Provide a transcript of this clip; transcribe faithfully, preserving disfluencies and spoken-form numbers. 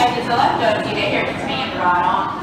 and it's electrodes you to hear the band brought on.